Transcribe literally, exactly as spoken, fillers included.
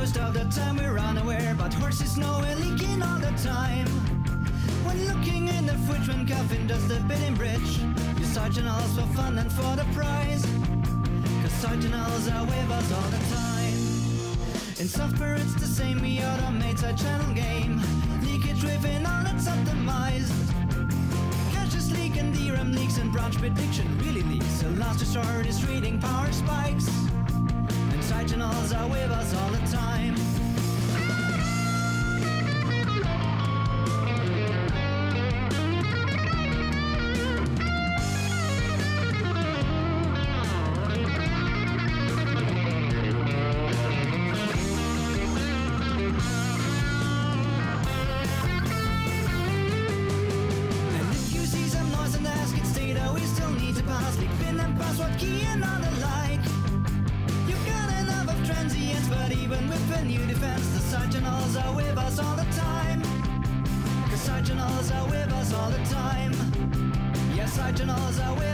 confused all the time, we're unaware, but horses know we're leaking all the time. When looking in the fridge, when Calvin does the bidding bridge, you Sergeant Owls for fun and for the prize, cause Sergeant Owls are with us all the time. In software it's the same, we automate our channel game, leakage driven on its optimized. Caches leak and D RAM leaks and branch prediction really leaks, the last resort is reading power spikes. Sergeant Owls are with us all the time. And if you see some noise in the Haskins data, we still need to pass leak pin and password key and all the like. But even with a new defense, the Sergeant Owls are with us all the time. The Sergeant Owls are with us all the time. Yes, Sergeant Owls are with us.